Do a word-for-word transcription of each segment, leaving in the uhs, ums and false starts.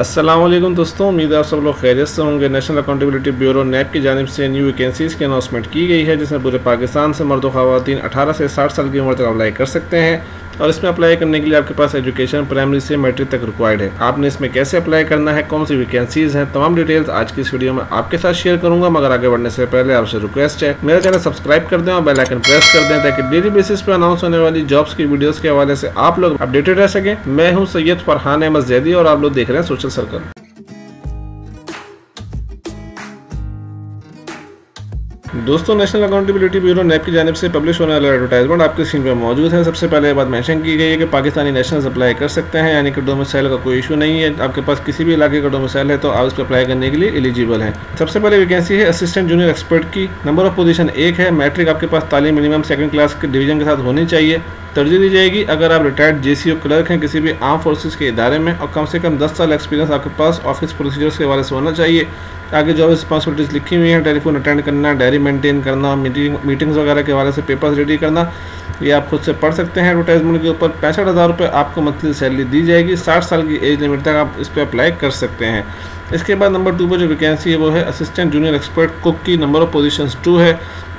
अस्सलाम वालेकुम दोस्तों, उम्मीद है आप सब लोग खैरियत से होंगे। नेशनल अकाउंटेबिलिटी ब्यूरो नेट की जानिब से न्यू वैकेंसीज़ की अनाउंसमेंट की गई है, जिसमें पूरे पाकिस्तान से मर्द ख़वातीन अठारह से साठ साल की उम्र तक अप्लाई कर सकते हैं। और इसमें अप्लाई करने के लिए आपके पास एजुकेशन प्राइमरी से मैट्रिक तक रिक्वायर्ड है। आपने इसमें कैसे अप्लाई करना है, कौन सी वैकेंसीज़ हैं, तमाम डिटेल्स आज की इस वीडियो में आपके साथ शेयर करूंगा। मगर आगे बढ़ने से पहले आपसे रिक्वेस्ट है, मेरा चैनल सब्सक्राइब कर दें और बेल आइकन प्रेस कर दें ताकि डेली बेसिस पर अनाउंस होने वाली जॉब्स की वीडियोज़ के हवाले से आप लोग अपडेटेड रह सकें। मैं हूँ सैयद फरहान मजदीदी और आप लोग देख रहे हैं सोशल सर्कल। दोस्तों, नेशनल अकाउंटेबिलिटी ब्यूरो नेप की जानिब से पब्लिश होने वाला एडवर्टाइजमेंट आपकी स्क्रीन पर मौजूद है। सबसे पहले बात मेंशन की गई है कि पाकिस्तानी नेशनल्स अप्लाई कर सकते हैं, यानी कि डोमिसाइल का कोई इशू नहीं है। आपके पास किसी भी इलाके का डोमिसाइल है तो आप इस पर अप्लाई करने के लिए एलिजिबल हैं। सबसे पहले वैकेंसी है असिस्टेंट जूनियर एक्सपर्ट की। नंबर ऑफ पोजीशन एक है। मैट्रिक आपके पास तालीम मिनिमम सेकंड क्लास के डिवीजन के साथ होनी चाहिए। तरजीह दी जाएगी अगर आप रिटायर्ड जेसीओ क्लर्क हैं किसी भी आर्म फोर्सेस के इदारे में, और कम से कम दस साल एक्सपीरियंस आपके पास ऑफिस प्रोसीजर्स के हवाले से होना चाहिए। आगे जॉब रिस्पॉन्सिबिलिटीज़ लिखी हुई हैं, टेलीफोन अटेंड करना, डायरी मेंटेन करना, मीटिंग मीटिंग्स वगैरह के हवाले से पेपर्स रेडी करना, ये आप खुद से पढ़ सकते हैं। एडवर्टाइजमेंट के ऊपर पैंसठ हज़ार रुपये आपको मंथली सैलरी दी जाएगी। साठ साल की एज लिमिट तक आप इस पर अप्लाई कर सकते हैं। इसके बाद नंबर टू पर जो वैकेंसी है वो है असिस्टेंट जूनियर एक्सपर्ट कुक की। नंबर ऑफ पोजीशंस टू है।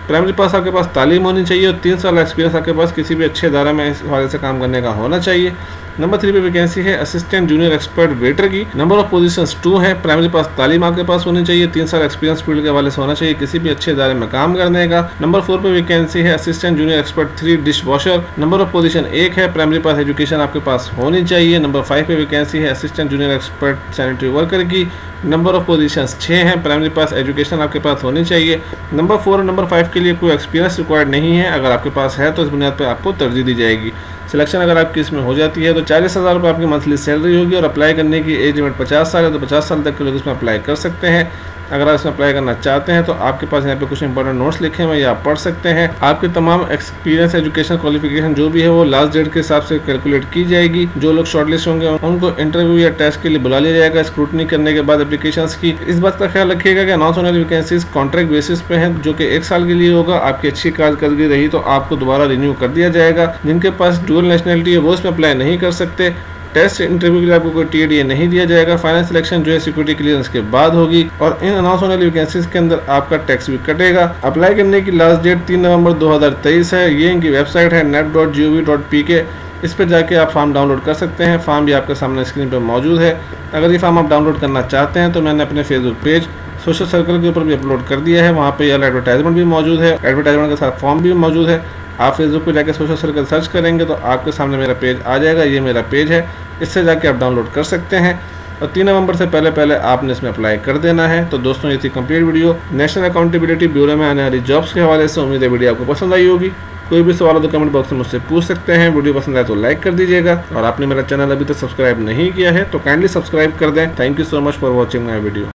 प्राइमरी पास आपके पास तालीम होनी चाहिए और तीन साल एक्सपीरियंस आपके पास किसी भी अच्छे इदारे में इस हवाले से काम करने का होना चाहिए। नंबर थ्री पे वैकेंसी है असिस्टेंट जूनियर एक्सपर्ट वेटर की। नंबर ऑफ पोजीशंस टू है। प्राइमरी पास तालीम आपके पास होनी चाहिए, तीन साल एक्सपीरियंस फील्ड के हवाले से होना चाहिए किसी भी अच्छे इदारे में काम करने का। नंबर फोर पे वैकेंसी है assistant junior expert three dishwasher. Number of position एक है। प्राइमरी पास एजुकेशन आपके पास होनी चाहिए। नंबर फाइव पे वैकेंसी है assistant junior expert sanitary worker की। नंबर ऑफ पोजीशंस छः हैं। प्राइमरी पास एजुकेशन आपके पास होनी चाहिए। नंबर फोर और नंबर फाइव के लिए कोई एक्सपीरियंस रिक्वायर्ड नहीं है। अगर आपके पास है तो इस बुनियाद पर आपको तरजीह दी जाएगी। सिलेक्शन अगर आपकी इसमें हो जाती है तो चालीस हज़ार रुपये आपकी मंथली सैलरी होगी और अप्लाई करने की एज लिमिट पचास साल है, तो पचास साल तक के लोग इसमें अप्लाई कर सकते हैं। अगर आप इसमें अप्लाई करना चाहते हैं तो आपके पास यहाँ पे कुछ इंपॉर्टेंट नोट्स लिखे हुए हैं, आप पढ़ सकते हैं। आपके तमाम एक्सपीरियंस, एजुकेशन, क्वालिफिकेशन जो भी है वो लास्ट डेट के हिसाब से कैलकुलेट की जाएगी। जो लोग शॉर्टलिस्ट होंगे उनको इंटरव्यू या टेस्ट के लिए बुला लिया जाएगा स्क्रूटनी करने के बाद एप्लीकेशंस की। इस बात का ख्याल रखिएगा कि अनाउंस होने वाली वैकेंसीज कॉन्ट्रैक्ट बेसिस पे हैं, जो कि एक साल के लिए होगा। आपकी अच्छी कारकर्दगी रही तो आपको दोबारा रिन्यू कर दिया जाएगा। जिनके पास डुअल नेशनलिटी है वो इसमें अप्लाई नहीं कर सकते। टेस्ट इंटरव्यू के लिए आपको कोई टी डी ए नहीं दिया जाएगा। फाइनल सिलेक्शन जो है सिक्योरिटी क्लियरेंस के बाद होगी और इन अनाउंस होने वाली वैकेंसीज के अंदर आपका टैक्स भी कटेगा। अप्लाई करने की लास्ट डेट तीन नवंबर दो हज़ार तेईस है। ये इनकी वेबसाइट है net dot G O V dot P K. इस पर जाके आप फॉर्म डाउनलोड कर सकते हैं। फॉर्म भी आपके सामने स्क्रीन पर मौजूद है। अगर ये फॉर्म आप डाउनलोड करना चाहते हैं तो मैंने अपने फेसबुक पेज सोशल सर्कल के ऊपर भी अपलोड कर दिया है। वहाँ पर यह एडवर्टाइजमेंट भी मौजूद है, एडवर्टाइजमेंट के साथ फॉर्म भी मौजूद है। आप फेसबुक पर जाकर सोशल सर्कल सर्च करेंगे तो आपके सामने मेरा पेज आ जाएगा। ये मेरा पेज है, इससे जाके आप डाउनलोड कर सकते हैं। और तीन नवंबर से पहले पहले आपने इसमें अप्लाई कर देना है। तो दोस्तों, ये थी complete video national accountability bureau में आने वाली जॉब्स के हवाले से। उम्मीद है वीडियो आपको पसंद आई होगी। कोई भी सवाल हो तो कमेंट बॉक्स में मुझसे पूछ सकते हैं। वीडियो पसंद आए तो लाइक कर दीजिएगा और आपने मेरा चैनल अभी तक सब्सक्राइब नहीं किया है तो काइंडली सब्सक्राइब कर दें। Thank you so much for watching my video.